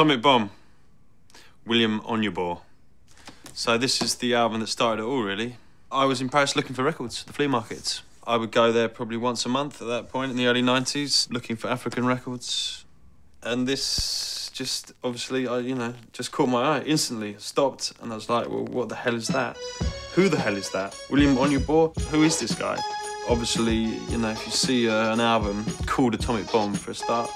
Atomic Bomb, William Onyeabor. So this is the album that started it all, really. I was in Paris looking for records, the flea markets. I would go there probably once a month at that point in the early 90s, looking for African records. And this just, obviously, just caught my eye instantly. Stopped, and I was like, well, what the hell is that? Who the hell is that? William Onyeabor? Who is this guy? Obviously, if you see an album called Atomic Bomb, for a start,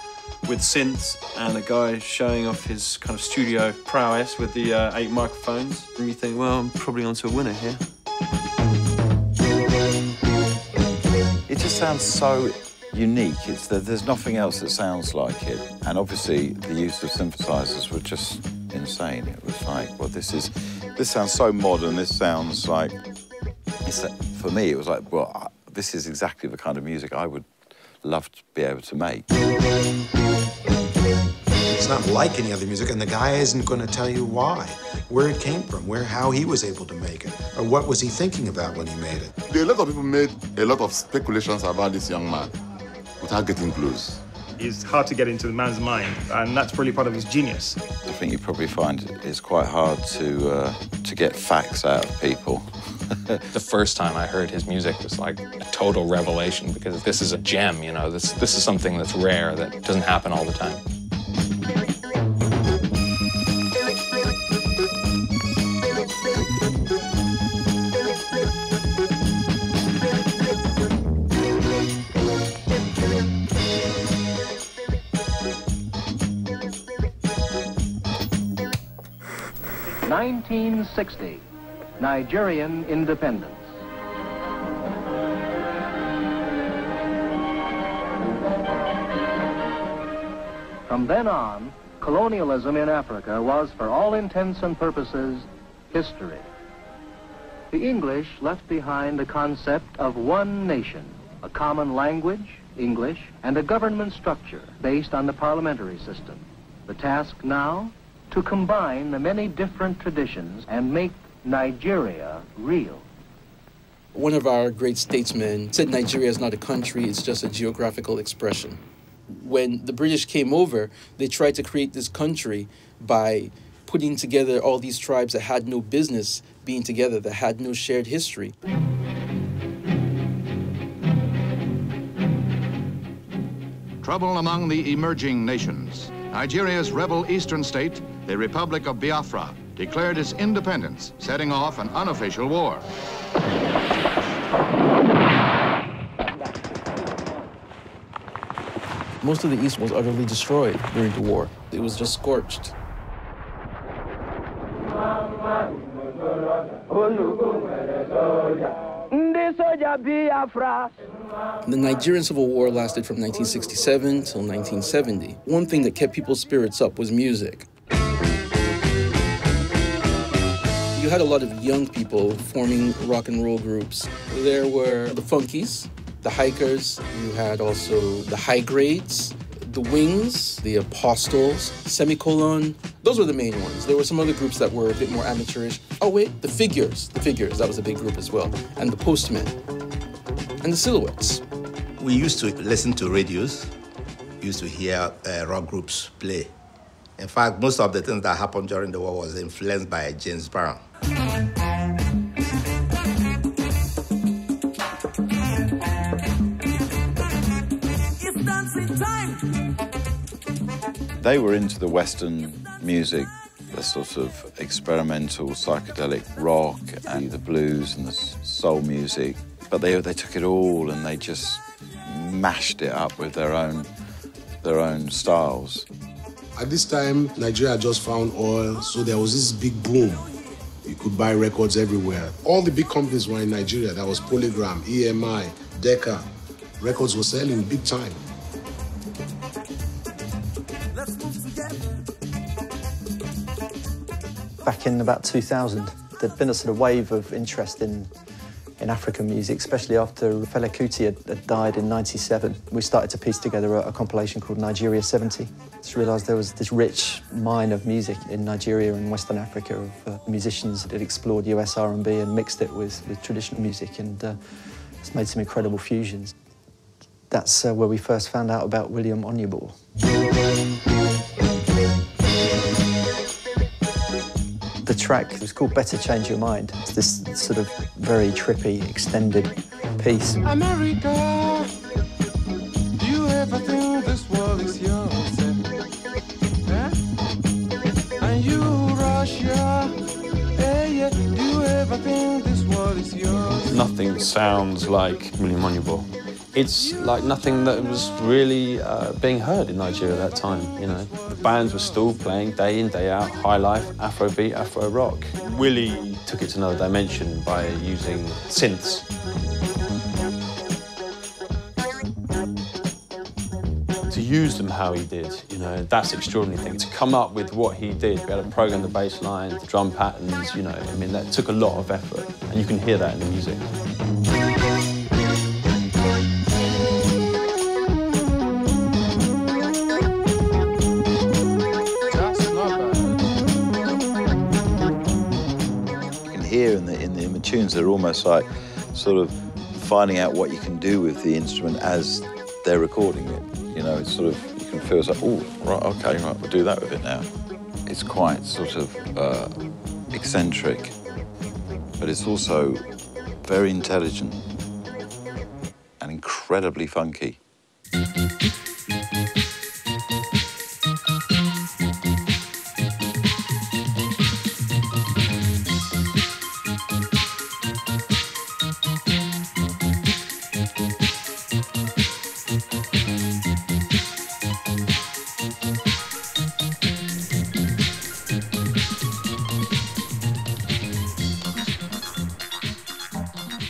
with synths and a guy showing off his kind of studio prowess with the 8 microphones, and you think, well, I'm probably onto a winner here. It just sounds so unique. It's that there's nothing else that sounds like it. And obviously, the use of synthesizers was just insane. It was like, well, this sounds so modern. This sounds like, for me, it was like, well, this is exactly the kind of music I would love to be able to make. It's not like any other music, and the guy isn't going to tell you why, where it came from, how he was able to make it, or what was he thinking about when he made it. A lot of people made a lot of speculations about this young man without getting clues. It's hard to get into the man's mind, and that's probably part of his genius. I think you probably find it's quite hard to get facts out of people. The first time I heard his music was like a total revelation, because this is a gem, This is something that's rare, that doesn't happen all the time. '60, Nigerian independence. From then on, colonialism in Africa was, for all intents and purposes, history. The English left behind the concept of one nation, a common language, English, and a government structure based on the parliamentary system. The task now? To combine the many different traditions and make Nigeria real. One of our great statesmen said Nigeria is not a country, it's just a geographical expression. When the British came over, they tried to create this country by putting together all these tribes that had no business being together, that had no shared history. Trouble among the emerging nations. Nigeria's rebel eastern state, the Republic of Biafra, declared its independence, setting off an unofficial war. Most of the East was utterly destroyed during the war. It was just scorched. The Nigerian Civil War lasted from 1967 till 1970. One thing that kept people's spirits up was music. You had a lot of young people forming rock and roll groups. There were the Funkies, the Hikers, you had also the High Grades, the Wings, the Apostles, Semicolon. Those were the main ones. There were some other groups that were a bit more amateurish. Oh wait, the Figures. The Figures, that was a big group as well. And the Postmen. And the Silhouettes. We used to listen to radios, used to hear rock groups play. In fact, most of the things that happened during the war was influenced by James Brown. It's dancing time. They were into the Western music, the sort of experimental psychedelic rock and the blues and the soul music. But they took it all and they just mashed it up with their own styles. At this time, Nigeria just found oil, so there was this big boom. You could buy records everywhere. All the big companies were in Nigeria. That was Polygram, EMI, Decca. Records were selling big time. Back in about 2000, there'd been a sort of wave of interest in African music, especially after Fela Kuti had died in '97. We started to piece together a compilation called Nigeria '70. Just realised there was this rich mine of music in Nigeria and Western Africa of musicians that explored US R&B and mixed it with traditional music, and it's made some incredible fusions. That's where we first found out about William Onyeabor. the track. It was called Better Change Your Mind. It's this sort of very trippy, extended piece. America, do you ever think this world is yours? And you, Russia, hey, yeah, do you ever think this world is yours? Nothing sounds like William Onyeabor. It's like nothing that was really being heard in Nigeria at that time, you know. The bands were still playing day in, day out, high life, Afrobeat, Afro-rock. Willie took it to another dimension by using synths. To use them how he did, you know, that's the extraordinary thing. To come up with what he did, be able to program the bass lines, the drum patterns, you know, I mean, that took a lot of effort, and you can hear that in the music. In the tunes, they're almost like sort of finding out what you can do with the instrument as they're recording it. You know, it's sort of, you can feel it's like, oh, right, okay, right, we'll do that with it now. It's quite sort of eccentric, but it's also very intelligent and incredibly funky.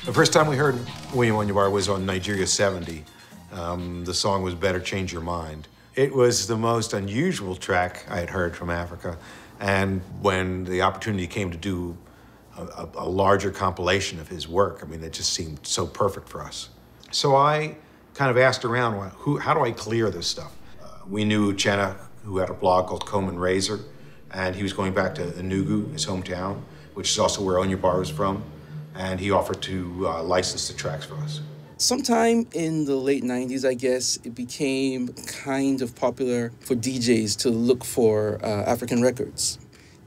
The first time we heard William Onyeabor was on Nigeria '70. The song was Better Change Your Mind. It was the most unusual track I had heard from Africa. And when the opportunity came to do a larger compilation of his work, I mean, it just seemed so perfect for us. So I kind of asked around, well, how do I clear this stuff? We knew Uchenna, who had a blog called Komen Razor, and he was going back to Enugu, his hometown, which is also where Onyeabor was from. And he offered to license the tracks for us. Sometime in the late 90s, I guess, it became kind of popular for DJs to look for African records.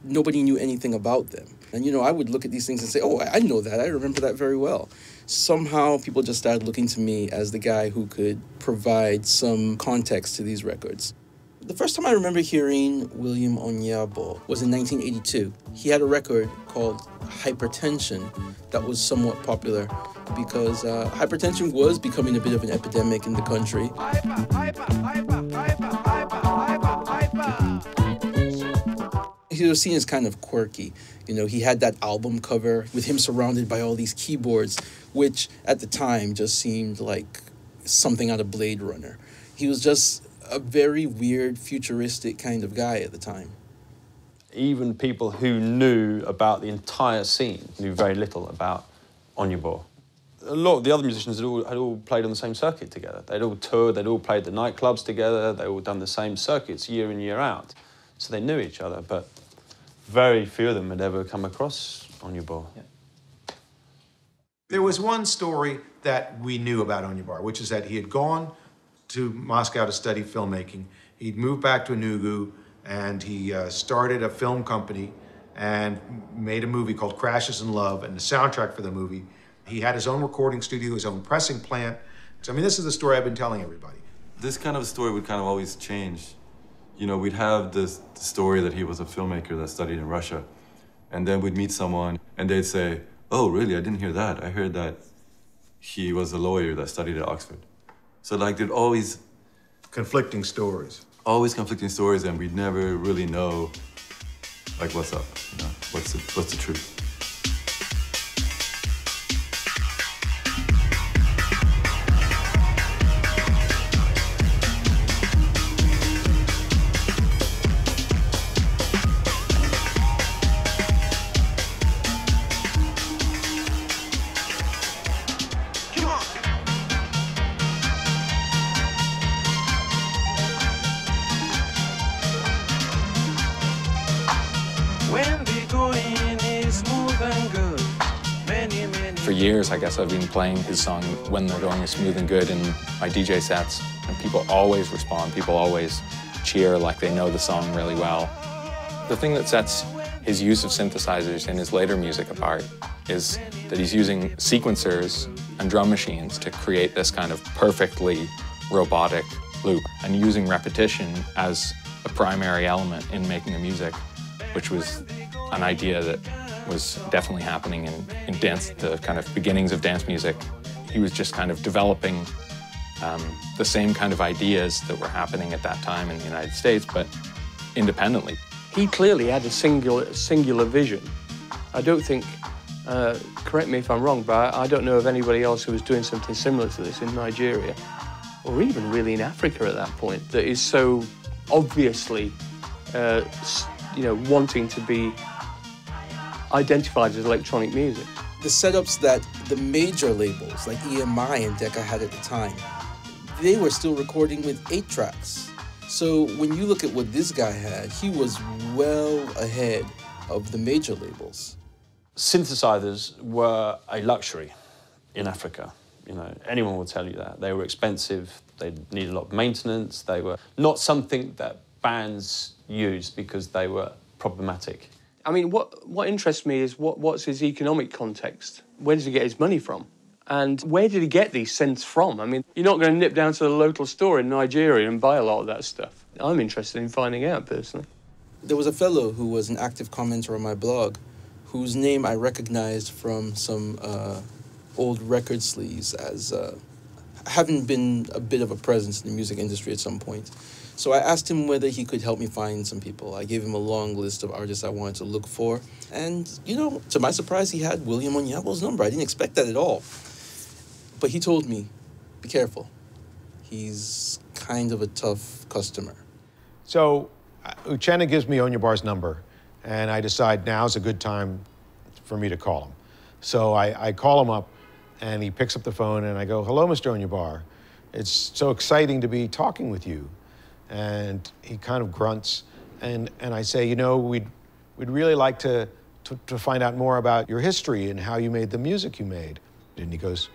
Nobody knew anything about them. And, you know, I would look at these things and say, oh, I know that. I remember that very well. Somehow, people just started looking to me as the guy who could provide some context to these records. The first time I remember hearing William Onyeabor was in 1982. He had a record called Hypertension that was somewhat popular because hypertension was becoming a bit of an epidemic in the country. He was seen as kind of quirky. You know, he had that album cover with him surrounded by all these keyboards, which at the time just seemed like something out of Blade Runner. He was just a very weird, futuristic kind of guy at the time. Even people who knew about the entire scene knew very little about Onyeabor. A lot of the other musicians had all played on the same circuit together. They'd all toured, they'd all played the nightclubs together, they'd all done the same circuits year in, year out. So they knew each other, but very few of them had ever come across Onyeabor. Yeah. There was one story that we knew about Onyeabor, which is that he had gone to Moscow to study filmmaking. He'd moved back to Enugu, and he started a film company and made a movie called Crashes in Love, and the soundtrack for the movie. He had his own recording studio, his own pressing plant. So, I mean, this is the story I've been telling everybody. This kind of story would kind of always change. You know, we'd have this story that he was a filmmaker that studied in Russia, and then we'd meet someone, and they'd say, oh, really, I didn't hear that. I heard that he was a lawyer that studied at Oxford. So, like, there'd always... conflicting stories. Always conflicting stories, and we'd never really know, like, what's up, you know? What's the truth? For years, I guess, I've been playing his song When the Going Is Smooth and Good in my DJ sets, and people always respond, people always cheer like they know the song really well. The thing that sets his use of synthesizers in his later music of art is that he's using sequencers and drum machines to create this kind of perfectly robotic loop, and using repetition as a primary element in making the music, which was an idea that was definitely happening in dance, the kind of beginnings of dance music. He was just kind of developing the same kind of ideas that were happening at that time in the United States, but independently. He clearly had a singular vision. I don't think, correct me if I'm wrong, but I don't know of anybody else who was doing something similar to this in Nigeria, or even really in Africa at that point, that is so obviously, you know, wanting to be identified as electronic music. The setups that the major labels like EMI and Decca had at the time, they were still recording with 8 tracks. So when you look at what this guy had, he was well ahead of the major labels. Synthesizers were a luxury in Africa. You know, anyone will tell you that. They were expensive, they needed a lot of maintenance, they were not something that bands used because they were problematic. I mean, what interests me is what's his economic context? Where does he get his money from? And where did he get these cents from? I mean, you're not going to nip down to the local store in Nigeria and buy a lot of that stuff. I'm interested in finding out, personally. There was a fellow who was an active commenter on my blog whose name I recognized from some old record sleeves as having been a bit of a presence in the music industry at some point. So I asked him whether he could help me find some people. I gave him a long list of artists I wanted to look for. And, you know, to my surprise, he had William Onyeabor's number. I didn't expect that at all. But he told me, be careful. He's kind of a tough customer. So Uchenna gives me Onyeabor's number, and I decide now's a good time for me to call him. So I call him up, and he picks up the phone, and I go, hello, Mr. Onyeabor. It's so exciting to be talking with you. And he kind of grunts, and I say, you know, we'd really like to find out more about your history and how you made the music you made. And he goes,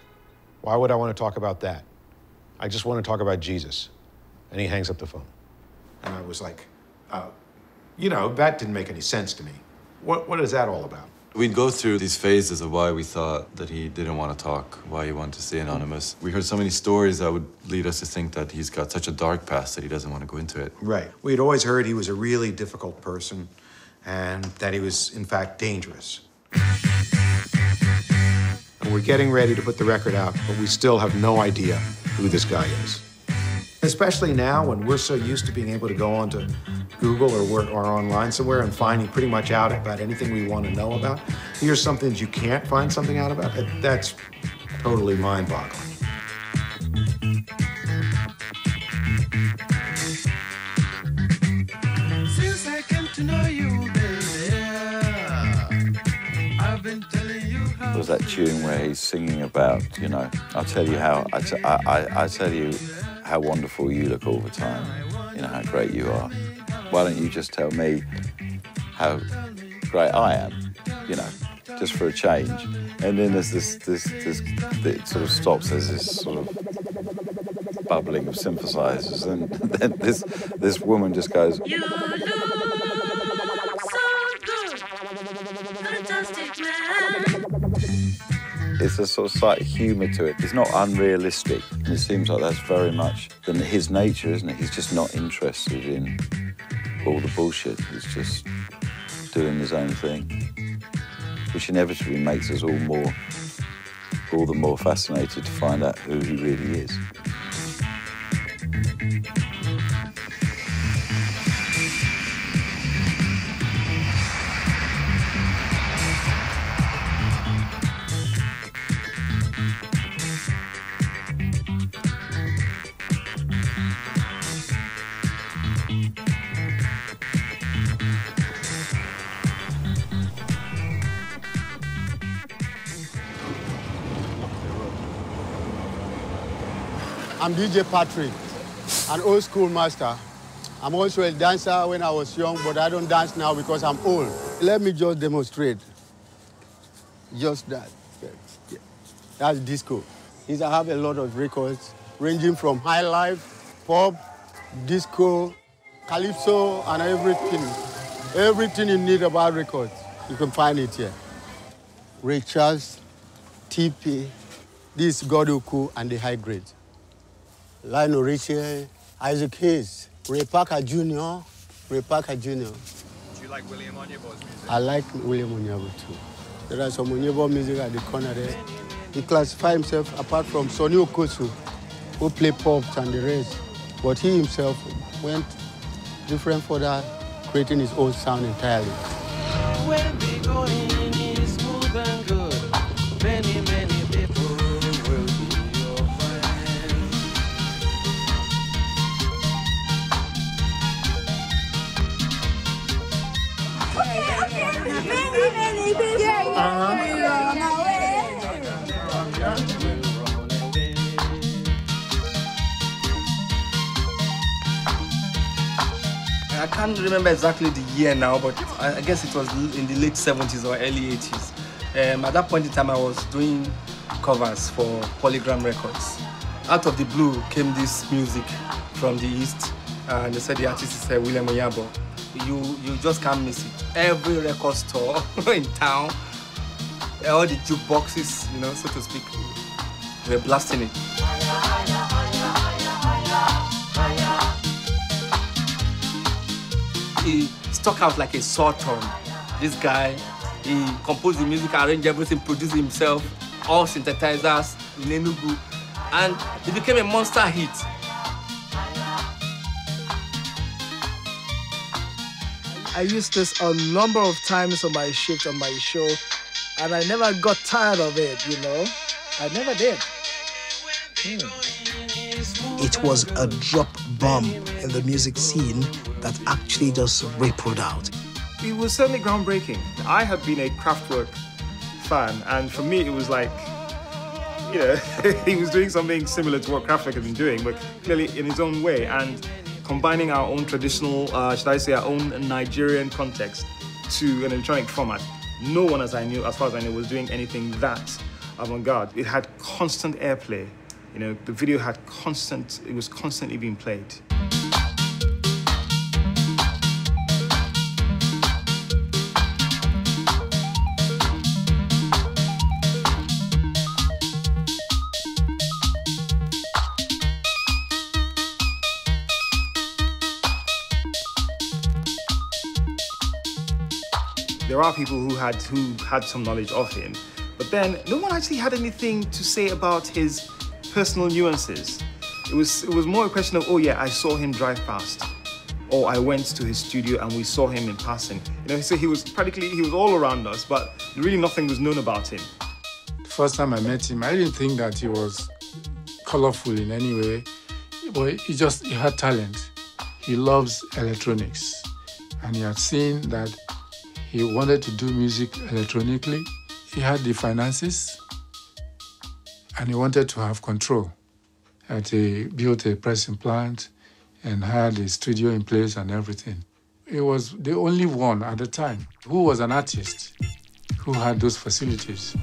why would I want to talk about that? I just want to talk about Jesus. And he hangs up the phone. And I was like, you know, that didn't make any sense to me. What is that all about? We'd go through these phases of why we thought that he didn't want to talk, why he wanted to stay anonymous. We heard so many stories that would lead us to think that he's got such a dark past that he doesn't want to go into it. Right. We'd always heard he was a really difficult person and that he was, in fact, dangerous. And we're getting ready to put the record out, but we still have no idea who this guy is. Especially now when we're so used to being able to go onto Google or online somewhere and finding pretty much out about anything we want to know about. Here's something that you can't find something out about. That's totally mind-boggling. Since I came to know you, baby, yeah, I've been telling you how. There was that tune where he's singing about, you know, I'll tell you how, I tell you how wonderful you look all the time, you know, how great you are. Why don't you just tell me how great I am, you know, just for a change. And then there's this it sort of stops, there's this sort of bubbling of synthesizers, and then this woman just goes, you look so good, fantastic man. It's a sort of slight humour to it. It's not unrealistic. And it seems like that's very much than his nature, isn't it? He's just not interested in all the bullshit. He's just doing his own thing, which inevitably makes us all the more fascinated to find out who he really is. I'm DJ Patrick, an old school master. I'm also a dancer when I was young, but I don't dance now because I'm old. Let me just demonstrate. Just that. That's disco. I have a lot of records ranging from high life, pop, disco, calypso, and everything. Everything you need about records, you can find it here. Ray Charles, TP, this Godoku, and the high grade. Lionel Richie, Isaac Hayes, Ray Parker Jr., Ray Parker Jr. Do you like William Onyeabor's music? I like William Onyeabor too. There are some Onyeabor music at the corner there. He classifies himself apart from Sonny Okosun, who played pops and the rest. But he himself went different for that, creating his own sound entirely. When we go in, it's smooth and good. Many, many people will be your friends. Okay. Many, many people. I can't remember exactly the year now, but I guess it was in the late 70s or early 80s. At that point in time, I was doing covers for Polygram records. Out of the blue came this music from the East, and they said the artist is William Onyeabor. You just can't miss it. Every record store in town, all the jukeboxes, you know, so to speak, were blasting it. He stuck out like a sore thumb. This guy, he composed the music, arranged everything, produced himself, all synthesizers in Nenubu, and it became a monster hit. I used this a number of times on my shift, on my show, and I never got tired of it, you know? I never did. It was a drop bomb in the music scene that actually just rippled out. It was certainly groundbreaking. I had been a Kraftwerk fan, and for me it was like, you know, he was doing something similar to what Kraftwerk had been doing, but clearly in his own way, and combining our own traditional, should I say, our own Nigerian context to an electronic format. No one, as far as I knew, was doing anything that avant-garde. It had constant airplay. You know, the video had constant, it was constantly being played. There are people who had some knowledge of him, but then no one actually had anything to say about his personal nuances. It was more a question of, oh yeah, I saw him drive past, or I went to his studio and we saw him in passing. You know, so he was all around us, but really nothing was known about him. The first time I met him, I didn't think that he was colorful in any way, but he had talent. He loves electronics, and he had seen that he wanted to do music electronically. He had the finances, and he wanted to have control. And he built a pressing plant and had a studio in place and everything. He was the only one at the time who was an artist who had those facilities.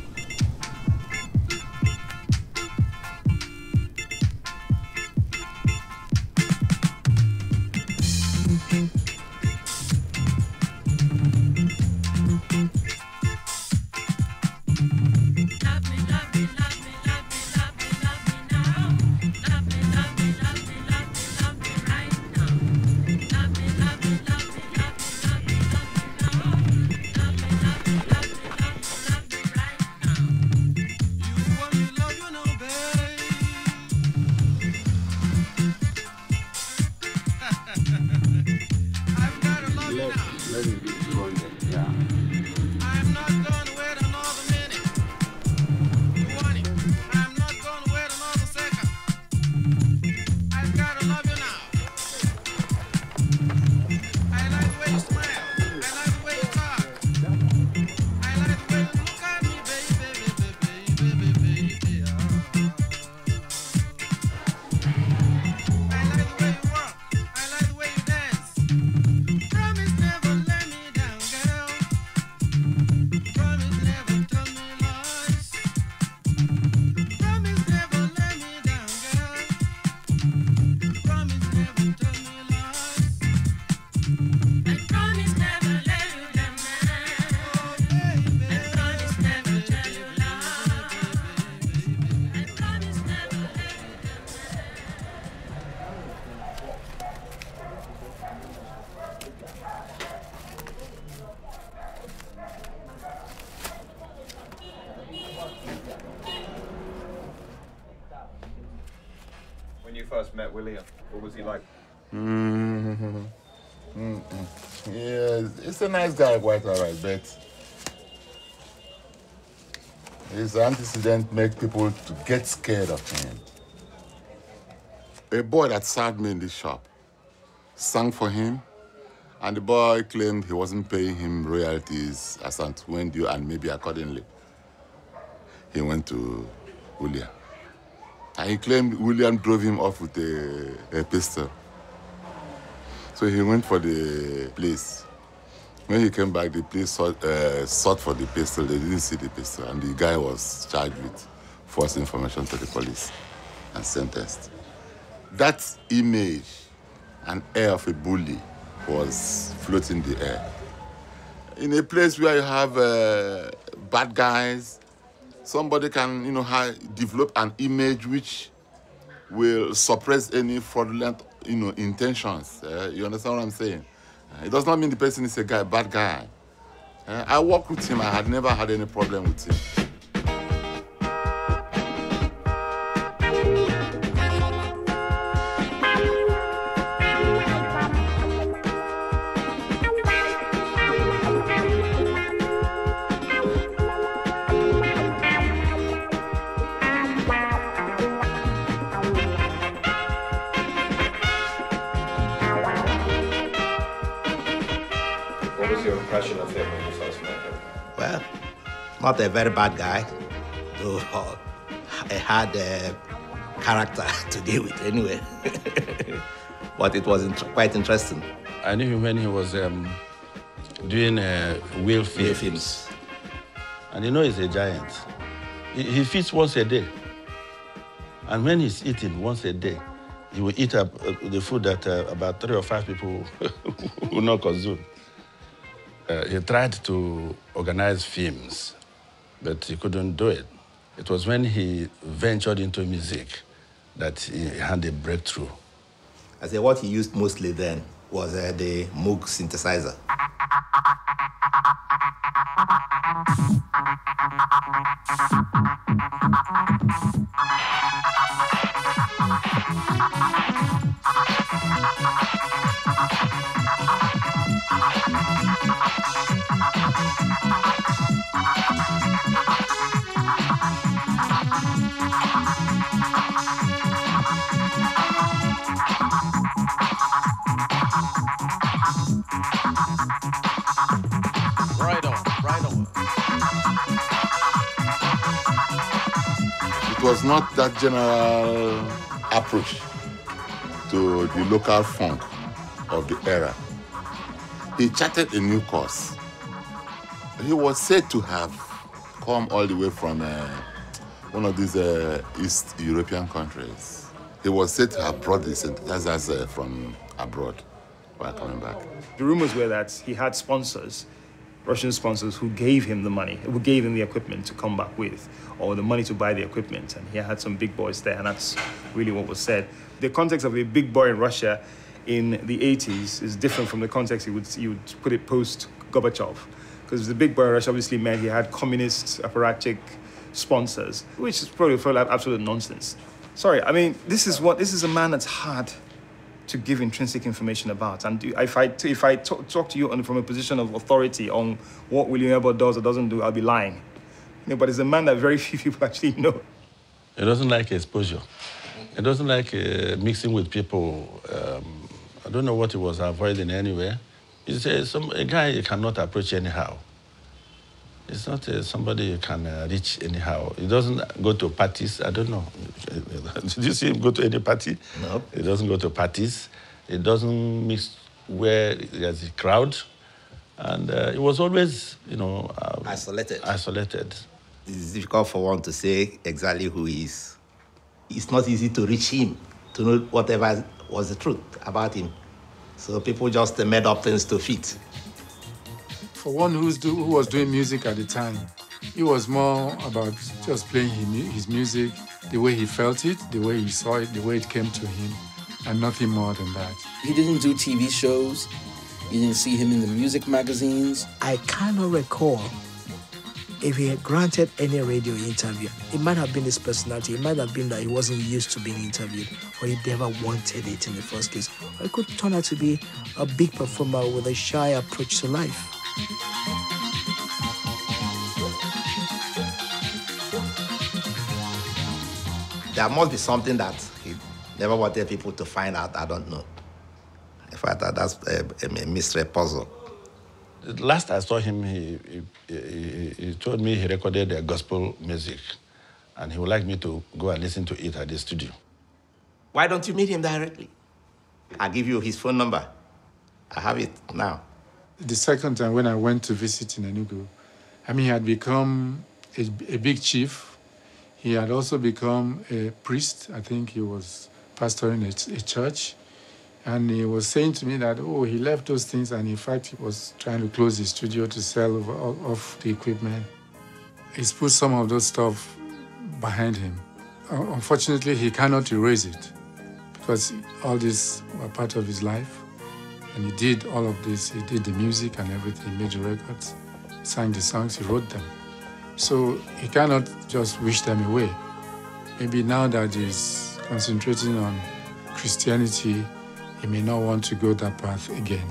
first met William? What was he like? Yeah, he's a nice guy, quite all right, but his antecedent make people to get scared of him. A boy that served me in the shop sang for him, and the boy claimed he wasn't paying him royalties as at when due and maybe accordingly. He went to William. And he claimed William drove him off with a pistol. So he went for the police. When he came back, the police sought for the pistol. They didn't see the pistol. And the guy was charged with false information to the police and sentenced. That image, an air of a bully, was floating in the air. In a place where you have bad guys, somebody can, you know, develop an image which will suppress any fraudulent, you know, intentions. You understand what I'm saying? It does not mean the person is a guy, bad guy. I worked with him. I had never had any problem with him. Not a very bad guy, though I had a character to deal with anyway. But it was quite interesting. I knew him when he was doing whale films. And you know he's a giant. He feeds once a day. And when he's eating once a day, he will eat up the food that about 3 or 5 people will not consume. He tried to organize films, but he couldn't do it. It was when he ventured into music that he had a breakthrough. I say what he used mostly then was the Moog synthesizer. It was not that general approach to the local funk of the era. He charted a new course. He was said to have come all the way from one of these East European countries. He was said to have brought the synthesizers from abroad while coming back. The rumors were that he had sponsors, Russian sponsors, who gave him the money, who gave him the equipment to come back with, or the money to buy the equipment. And he had some big boys there, and that's really what was said. The context of a big boy in Russia in the 80s is different from the context you would put it post-Gorbachev, because the big boy in Russia obviously meant he had communist, apparatchik sponsors, which is probably felt like absolute nonsense. Sorry, I mean, this is a man that's hard to give intrinsic information about. And if I talk to you from a position of authority on what William Onyeabor does or doesn't do, I'll be lying. You know, but it's a man that very few people actually know. He doesn't like exposure. He doesn't like mixing with people. I don't know what he was avoiding anyway. He says a guy you cannot approach anyhow. It's not somebody you can reach anyhow. He doesn't go to parties. I don't know. Did you see him go to any party? No. He doesn't go to parties. He doesn't mix where there's a crowd. And he was always, you know... isolated. Isolated. It's difficult for one to say exactly who he is. It's not easy to reach him, to know whatever was the truth about him. So people just made up things to fit. For one who was doing music at the time, it was more about just playing his music, the way he felt it, the way he saw it, the way it came to him, and nothing more than that. He didn't do TV shows. You didn't see him in the music magazines. I cannot recall if he had granted any radio interview, it might have been his personality, it might have been that he wasn't used to being interviewed, or he never wanted it in the first place. Or he could turn out to be a big performer with a shy approach to life. There must be something that he never wanted people to find out. I don't know. In fact, that's a mystery puzzle. The last I saw him, he told me he recorded a gospel music, and he would like me to go and listen to it at the studio. Why don't you meet him directly? I'll give you his phone number. I have it now. The second time when I went to visit in Enugu, I mean, he had become a big chief. He had also become a priest. I think he was pastoring a church. And he was saying to me that, oh, he left those things, and in fact, he was trying to close his studio to sell off the equipment. He's put some of those stuff behind him. Unfortunately, he cannot erase it because all these were part of his life. And he did all of this. He did the music and everything. He made the records, sang the songs, he wrote them. So he cannot just wish them away. Maybe now that he's concentrating on Christianity, he may not want to go that path again.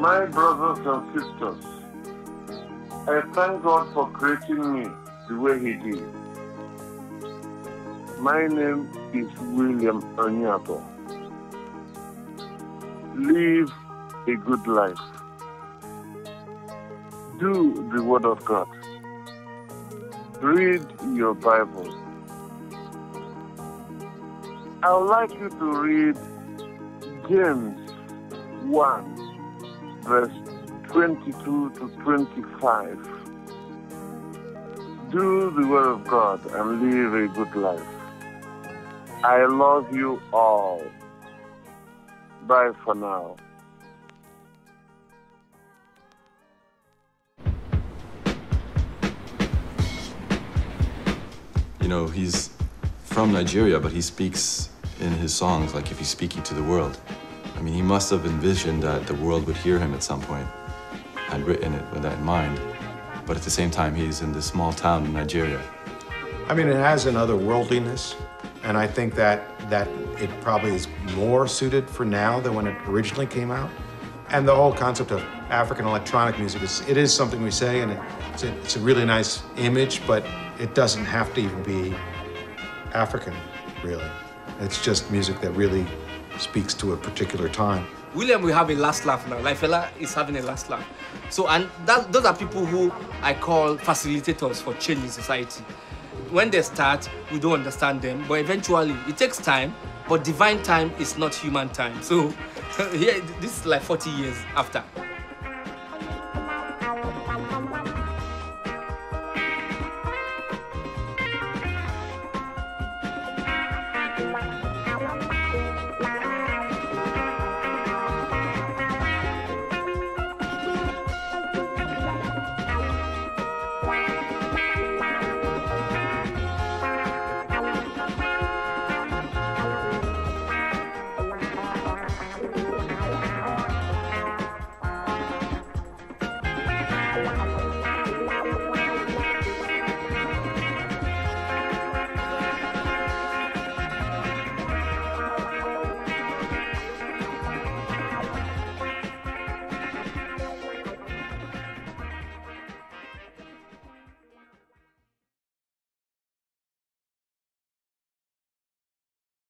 My brothers and sisters, I thank God for creating me the way he did. My name is William Onyeabor. Live a good life. Do the Word of God. Read your Bible. I would like you to read James 1. Verse 22 to 25. Do the Word of God and live a good life. I love you all. Bye for now. You know, he's from Nigeria, but he speaks in his songs like if he's speaking to the world. I mean, he must have envisioned that the world would hear him at some point and written it with that in mind. But at the same time, he's in this small town in Nigeria. I mean, it has an otherworldliness, and I think that it probably is more suited for now than when it originally came out. And the whole concept of African electronic music, it is something we say, and it's a really nice image, but it doesn't have to even be African, really. It's just music that really speaks to a particular time. William will have a last laugh now. Like Fela is having a last laugh. So, and those are people who I call facilitators for change in society. When they start, we don't understand them, but eventually, it takes time, but divine time is not human time. So, yeah, this is like 40 years after.